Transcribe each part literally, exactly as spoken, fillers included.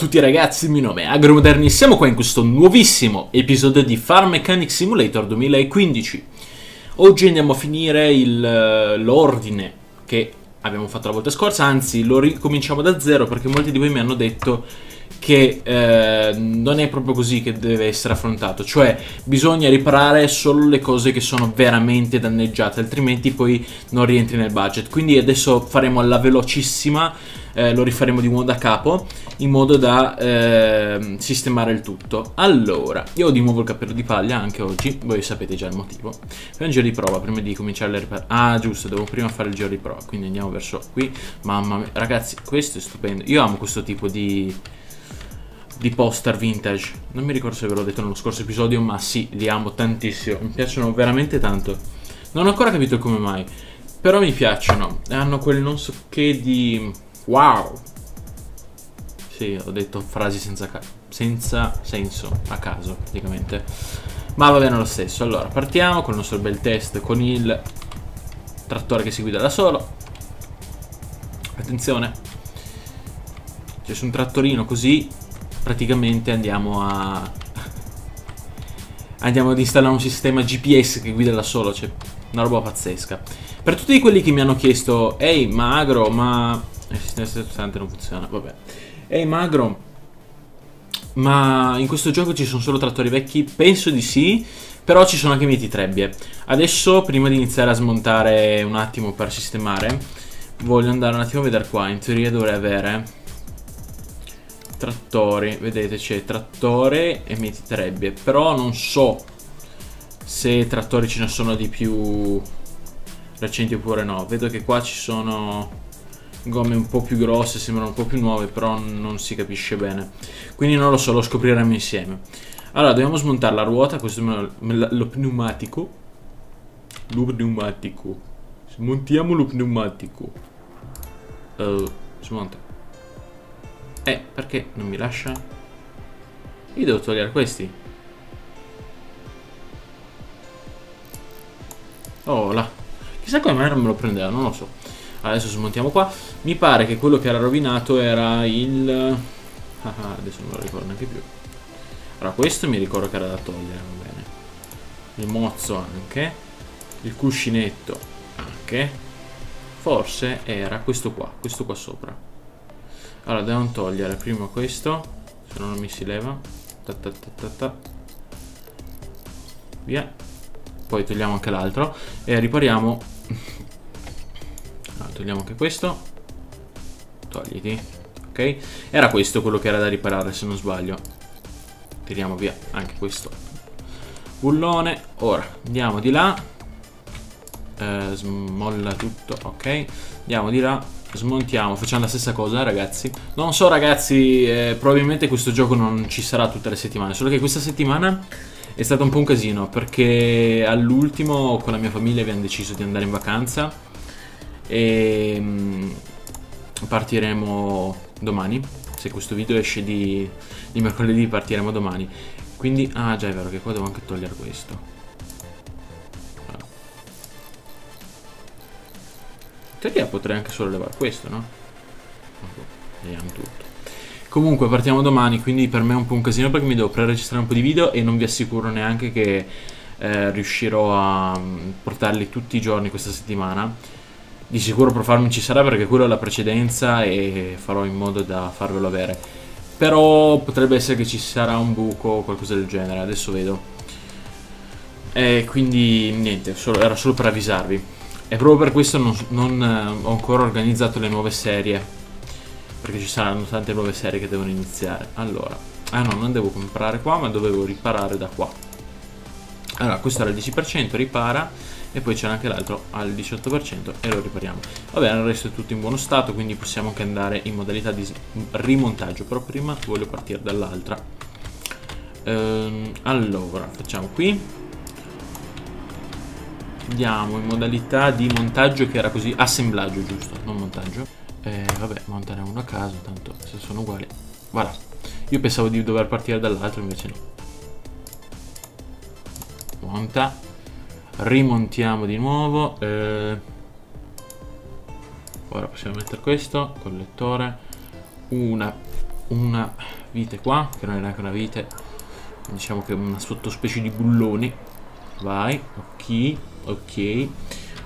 tutti ragazzi, il mio nome è Agromoderni, siamo qua in questo nuovissimo episodio di Farm Mechanic Simulator duemilaquindici. Oggi andiamo a finire l'ordine che abbiamo fatto la volta scorsa, anzi lo ricominciamo da zero perché molti di voi mi hanno detto che eh, non è proprio così che deve essere affrontato, cioè bisogna riparare solo le cose che sono veramente danneggiate, altrimenti poi non rientri nel budget. Quindi adesso faremo alla velocissima, eh, lo rifaremo di nuovo da capo in modo da eh, sistemare il tutto. Allora, io ho di nuovo il cappello di paglia anche oggi, voi sapete già il motivo. Fai un giro di prova prima di cominciare le riparazioni. Ah giusto, devo prima fare il giro di prova, quindi andiamo verso qui. Mamma mia ragazzi, questo è stupendo, io amo questo tipo di... di poster vintage. Non mi ricordo se ve l'ho detto nello scorso episodio, ma sì, li amo tantissimo, mi piacciono veramente tanto. Non ho ancora capito come mai, però mi piacciono. Hanno quel non so che di... wow. Sì, ho detto frasi senza, ca... senza senso, a caso praticamente, ma va bene lo stesso. Allora, partiamo con il nostro bel test con il trattore che si guida da solo. Attenzione, cioè su un trattorino così praticamente andiamo a andiamo ad installare un sistema G P S che guida da solo, cioè una roba pazzesca. Per tutti quelli che mi hanno chiesto: ehi ma Agro, ma il sistema sottostante non funziona, vabbè. Ehi ma Agro, ma in questo gioco ci sono solo trattori vecchi? Penso di sì, però ci sono anche mieti trebbie. Adesso, prima di iniziare a smontare un attimo per sistemare, voglio andare un attimo a vedere qua. In teoria dovrei avere trattori, vedete c'è trattore e mieti trebbie, però non so se trattori ce ne sono di più recenti oppure no. Vedo che qua ci sono gomme un po' più grosse, sembrano un po' più nuove, però non si capisce bene, quindi non lo so, lo scopriremo insieme. Allora dobbiamo smontare la ruota, questo è lo pneumatico, lo pneumatico, smontiamo lo pneumatico, uh, smonta. Eh, perché non mi lascia? Io devo togliere questi. Oh là, chissà come non me lo prendeva, non lo so. Adesso smontiamo qua. Mi pare che quello che era rovinato era il... ah, adesso non me lo ricordo neanche più. Allora questo mi ricordo che era da togliere, va bene. Il mozzo anche. Il cuscinetto anche. Forse era questo qua, questo qua sopra. Allora devo togliere prima questo, se no non mi si leva. Ta ta ta ta ta. Via. Poi togliamo anche l'altro e ripariamo. Allora, togliamo anche questo. Togliti. Ok. Era questo quello che era da riparare se non sbaglio. Tiriamo via anche questo bullone. Ora andiamo di là. Eh, smolla tutto. Ok. Andiamo di là. Smontiamo, facciamo la stessa cosa ragazzi. Non so ragazzi, eh, probabilmente questo gioco non ci sarà tutte le settimane, solo che questa settimana è stato un po' un casino perché all'ultimo con la mia famiglia abbiamo deciso di andare in vacanza e mh, partiremo domani. Se questo video esce di, di mercoledì, partiremo domani. Quindi, ah già è vero che qua devo anche togliere questo. Teoria potrei anche solo levare questo, no? Vediamo tutto. Comunque partiamo domani, quindi per me è un po' un casino perché mi devo pre-registrare un po' di video e non vi assicuro neanche che eh, riuscirò a portarli tutti i giorni questa settimana. Di sicuro Pro Farming ci sarà perché quello è la precedenza e farò in modo da farvelo avere. Però potrebbe essere che ci sarà un buco o qualcosa del genere, adesso vedo. E quindi niente, solo, era solo per avvisarvi. E proprio per questo non, non eh, ho ancora organizzato le nuove serie, perché ci saranno tante nuove serie che devono iniziare. Allora, ah no, non devo comprare qua, ma dovevo riparare da qua. Allora, questo era al dieci per cento, ripara, e poi c'è anche l'altro al diciotto per cento e lo ripariamo. Va bene, il resto è tutto in buono stato, quindi possiamo anche andare in modalità di rimontaggio, però prima voglio partire dall'altra. Ehm, allora, facciamo qui. Andiamo in modalità di montaggio, che era così, assemblaggio giusto, non montaggio. Eh, vabbè, montare uno a caso, tanto se sono uguali. Voilà, io pensavo di dover partire dall'altro, invece no. Monta, rimontiamo di nuovo. Eh, ora possiamo mettere questo, collettore, una una vite qua, che non è neanche una vite, diciamo che è una sottospecie di bullone. Vai, ok, ok,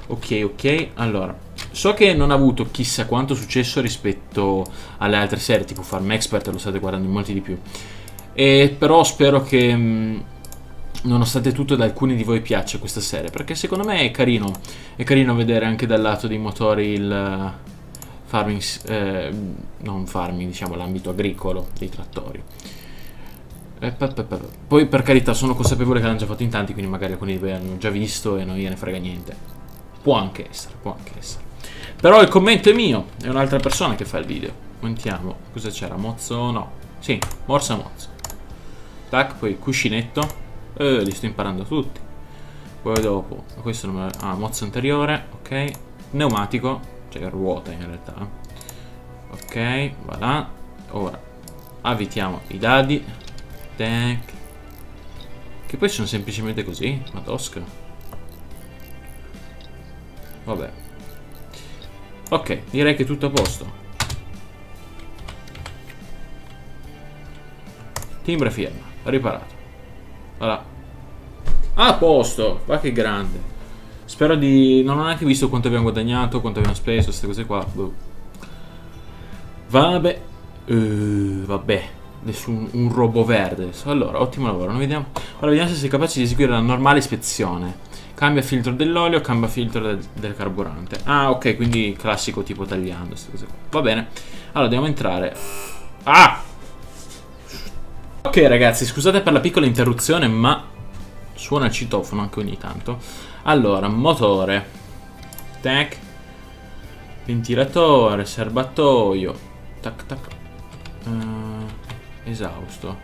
ok, ok. Allora, so che non ha avuto chissà quanto successo rispetto alle altre serie, tipo Farm Expert, lo state guardando molti di più. E però spero che mh, nonostante tutto ad alcuni di voi piaccia questa serie, perché secondo me è carino, è carino vedere anche dal lato dei motori il farming, eh, non farming, diciamo l'ambito agricolo dei trattori. Eh, pa, pa, pa. Poi per carità sono consapevole che l'hanno già fatto in tanti, quindi magari alcuni di voi hanno già visto e non gliene frega niente. Può anche essere, può anche essere. Però il commento è mio, è un'altra persona che fa il video. Commentiamo, cosa c'era? Mozzo? No. Sì, morsa mozzo. Tac, poi cuscinetto. Eh, li sto imparando tutti. Poi dopo, questo non me lo... Ah, mozzo anteriore, ok. Pneumatico, cioè ruota in realtà. Ok, va là. Ora, avvitiamo i dadi. Tac. Che poi sono semplicemente così, ma tosca. Vabbè. Ok, direi che è tutto a posto. Timbra firma, riparato. Allora. Ah, a posto, va che grande. Spero di... non ho neanche visto quanto abbiamo guadagnato, quanto abbiamo speso, queste cose qua. Boh. Vabbè. Uh, vabbè. Nessun... un robo verde. Allora, ottimo lavoro. Non vediamo... Ora vediamo se sei capace di eseguire la normale ispezione. Cambia filtro dell'olio, cambia filtro del, del carburante. Ah, ok, quindi classico tipo tagliando, queste cose qua. Va bene. Allora, dobbiamo entrare. Ah! Ok ragazzi, scusate per la piccola interruzione, ma suona il citofono anche ogni tanto. Allora, motore, tac, ventilatore, serbatoio, tac tac, uh, esausto,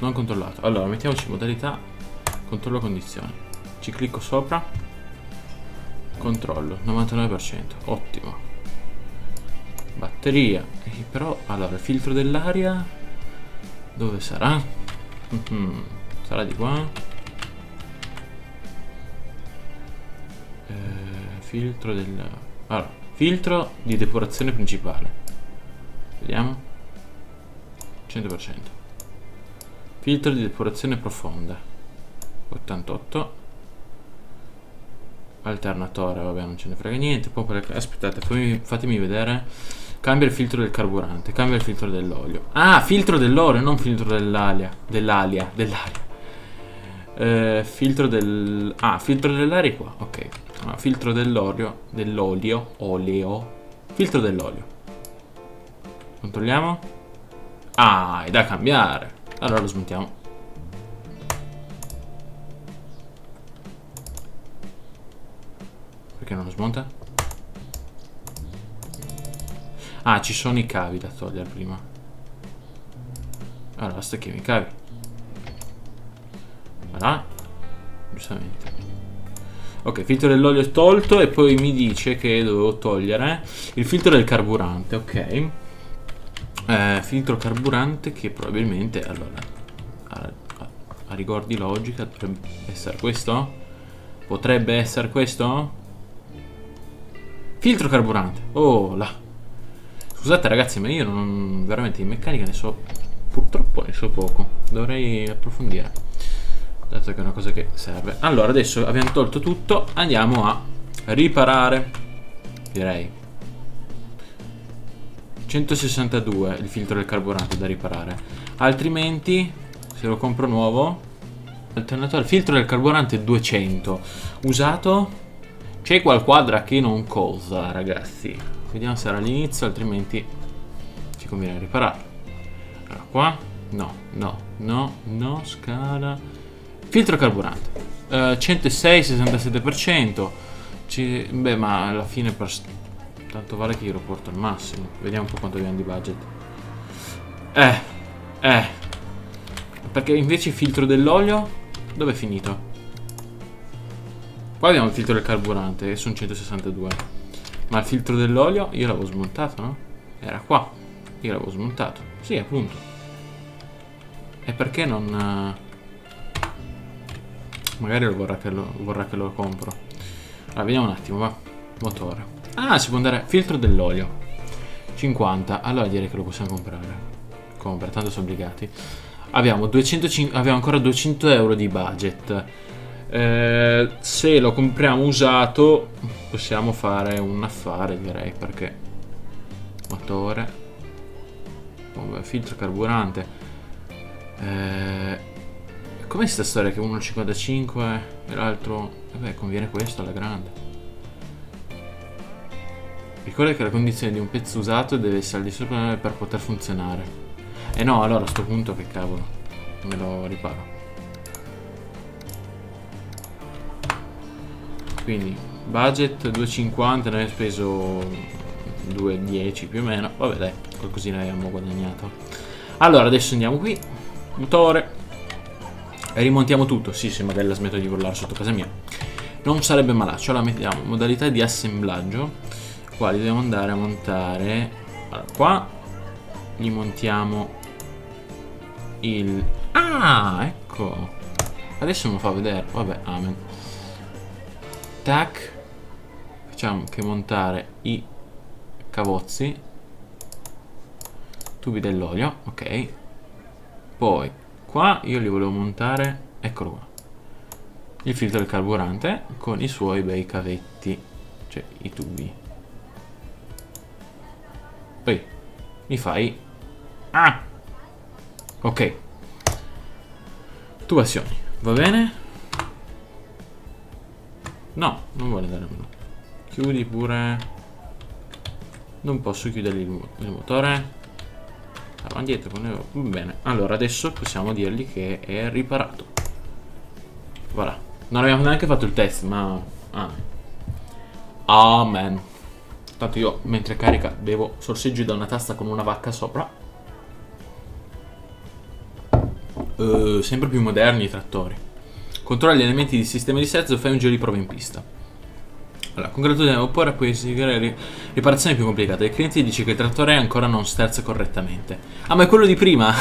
non controllato. Allora, mettiamoci in modalità controllo condizioni, ci clicco sopra, controllo, novantanove per cento, ottimo. Batteria, eh, però, allora, il filtro dell'aria... Dove sarà? Mm-hmm. Sarà di qua. Eh, filtro del... Allora, filtro di depurazione principale. Vediamo. cento per cento. Filtro di depurazione profonda. ottantotto. Alternatore, vabbè, non ce ne frega niente. Aspettate, fammi, fatemi vedere. Cambia il filtro del carburante, cambia il filtro dell'olio. Ah, filtro dell'olio, non filtro dell'aria. Dell'aria, dell'aria. Eh, filtro del... Ah, filtro dell'aria qua, ok. Ah, filtro dell'olio, dell'olio, olio. Filtro dell'olio. Controlliamo. Ah, è da cambiare. Allora lo smontiamo. Perché non lo smonta? Ah, ci sono i cavi da togliere prima. Allora, stacchiamo i cavi. Voilà. Giustamente. Ok, filtro dell'olio tolto. E poi mi dice che dovevo togliere il filtro del carburante. Ok, eh, filtro carburante che probabilmente... Allora, a, a, a rigor di logica dovrebbe essere questo. Potrebbe essere questo. Filtro carburante. Oh là. Scusate ragazzi, ma io non, veramente di meccanica ne so, purtroppo ne so poco, dovrei approfondire, dato che è una cosa che serve. Allora, adesso abbiamo tolto tutto, andiamo a riparare, direi. centosessantadue il filtro del carburante da riparare, altrimenti se lo compro nuovo, alternatore, filtro del carburante duecento, usato, c'è qualquadra che non cosa ragazzi. Vediamo se era all'inizio, altrimenti ci conviene ripararlo. Allora qua, no, no, no, no, scala. Filtro carburante, eh, centosei, sessantasette per cento. Ci, beh, ma alla fine per, tanto vale che io lo porto al massimo. Vediamo un po' quanto abbiamo di budget. Eh, eh. Perché invece il filtro dell'olio, dove è finito? Qua abbiamo il filtro del carburante, che sono centosessantadue. Ma il filtro dell'olio io l'avevo smontato, no? Era qua. Io l'avevo smontato. Sì, appunto. E perché non... Magari lo vorrà, che lo vorrà che lo compro. Allora, vediamo un attimo, va. Motore. Ah, si può andare... Filtro dell'olio. cinquanta. Allora direi che lo possiamo comprare. compra, tanto sono obbligati. Abbiamo, duecentocinquanta, abbiamo ancora duecento euro di budget. Eh, se lo compriamo usato possiamo fare un affare, direi, perché motore, bomba, filtro, carburante. Eh, com'è sta storia che uno cinquantacinque e l'altro, vabbè, conviene questo alla grande. Ricorda che la condizione di un pezzo usato deve essere al di sopra per poter funzionare. E eh no, allora a sto punto che cavolo, me lo riparo. Quindi budget duecentocinquanta, ne abbiamo speso duecentodieci più o meno. Vabbè dai, qualcosina abbiamo guadagnato. Allora adesso andiamo qui, motore, e rimontiamo tutto. Sì, se magari la smetto di urlare sotto casa mia, non sarebbe malaccio. Allora mettiamo modalità di assemblaggio. Quali dobbiamo andare a montare? Allora qua gli montiamo il... Ah, ecco, adesso me lo fa vedere. Vabbè, amen. Tac, facciamo che montare i cavozzi, tubi dell'olio, ok. Poi qua io li volevo montare, eccolo qua, il filtro del carburante con i suoi bei cavetti, cioè i tubi. Poi mi fai... Ah! Ok, tubazioni, va bene. No, non vuole dare nulla. Chiudi pure. Non posso chiudere il, mo il motore. Allora, indietro con il... Va bene. Allora adesso possiamo dirgli che è riparato. Voilà. Non abbiamo neanche fatto il test, ma... Ah. Oh, man. Tanto io, mentre carica, bevo sorseggio da una tazza con una vacca sopra. Uh, sempre più moderni i trattori. Controlla gli elementi di sistema di serzo e fai un giro di prova in pista. Allora, con gratitudine oppure puoi esigere riparazioni più complicate. Il cliente dice che il trattore ancora non sterza correttamente. Ah, ma è quello di prima!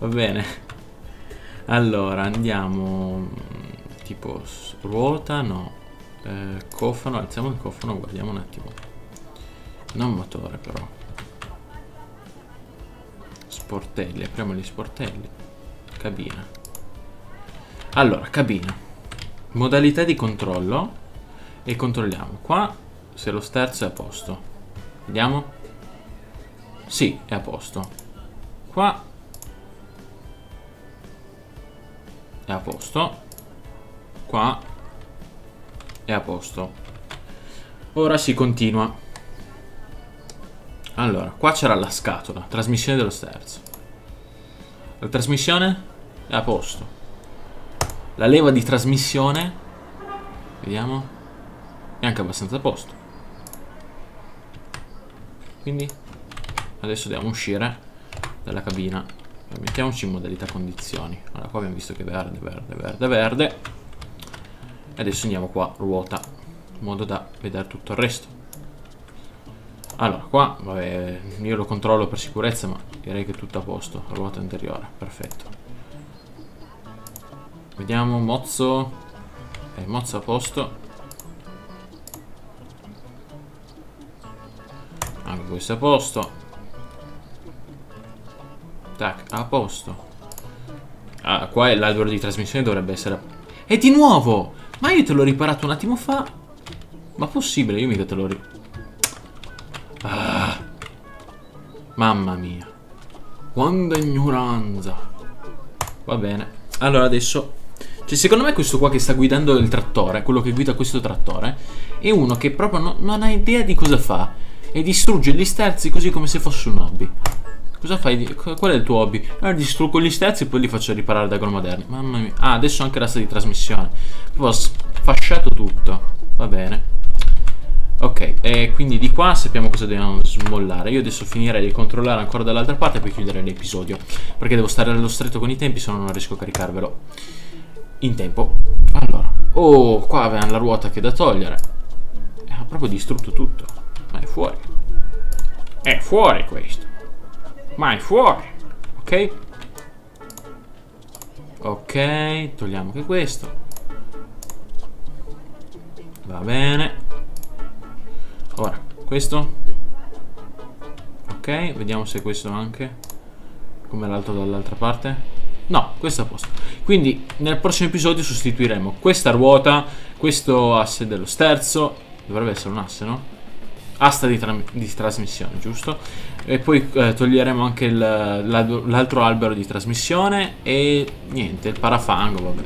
Va bene. Allora, andiamo... Tipo, ruota, no. Eh, cofano, alziamo il cofano, guardiamo un attimo. Non motore, però. Sportelli, apriamo gli sportelli. Cabina. Allora, cabina, modalità di controllo, e controlliamo qua se lo sterzo è a posto. Vediamo. Sì, è a posto. Qua è a posto. Qua è a posto. Ora si continua. Allora, qua c'era la scatola, trasmissione dello sterzo. La trasmissione è a posto. La leva di trasmissione, vediamo, è anche abbastanza a posto. Quindi adesso dobbiamo uscire dalla cabina. Mettiamoci in modalità condizioni. Allora qua abbiamo visto che è verde, verde, verde, verde. E adesso andiamo qua, ruota, in modo da vedere tutto il resto. Allora qua, vabbè, io lo controllo per sicurezza, ma direi che è tutto a posto. Ruota anteriore, perfetto. Vediamo, mozzo, eh, mozzo a posto. Anche questo a posto. Tac, a posto. Ah, qua l'albero di trasmissione dovrebbe essere... E di nuovo! Ma io te l'ho riparato un attimo fa. Ma possibile, io mica te l'ho ri... Ah, mamma mia. Quanta ignoranza. Va bene. Allora adesso... Cioè, secondo me questo qua che sta guidando il trattore, quello che guida questo trattore, è uno che proprio no, non ha idea di cosa fa e distrugge gli sterzi così come se fosse un hobby. Cosa fai? Qual è il tuo hobby? Eh, distruggo gli sterzi e poi li faccio riparare da Agromoderni. Mamma mia. Ah, adesso anche l'asta di trasmissione. Ho sfasciato tutto. Va bene. Ok, e quindi di qua sappiamo cosa dobbiamo smollare. Io adesso finirei di controllare ancora dall'altra parte e poi chiudere l'episodio, perché devo stare allo stretto con i tempi, se no non riesco a caricarvelo in tempo. Allora, oh, qua avevamo la ruota che è da togliere. Ha proprio distrutto tutto. Ma è fuori. È fuori questo. Ma è fuori. Ok. Ok, togliamo anche questo. Va bene. Ora, questo. Ok, vediamo se questo anche. come l'altro dall'altra parte? No, questo è a posto. Quindi nel prossimo episodio sostituiremo questa ruota, questo asse dello sterzo, dovrebbe essere un asse, no? Asta di, tra di trasmissione, giusto? E poi eh, toglieremo anche l'altro albero di trasmissione e niente, il parafango, vabbè.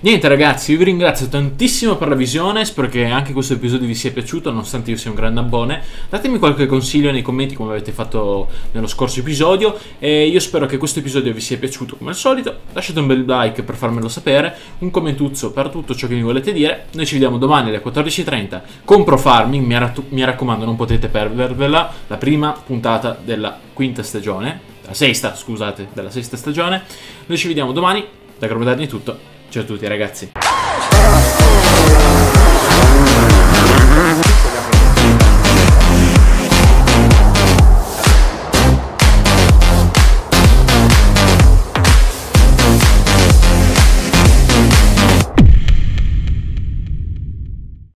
Niente ragazzi, vi ringrazio tantissimo per la visione, spero che anche questo episodio vi sia piaciuto, nonostante io sia un gran dabbone. Datemi qualche consiglio nei commenti come avete fatto nello scorso episodio e io spero che questo episodio vi sia piaciuto come al solito. Lasciate un bel like per farmelo sapere, un commentuzzo per tutto ciò che mi volete dire. Noi ci vediamo domani alle quattordici e trenta con Pro Farming, mi, ra mi raccomando non potete perdervela, la prima puntata della quinta stagione, la sesta scusate, della sesta stagione. Noi ci vediamo domani, da Agromoderni è tutto. Ciao a tutti ragazzi.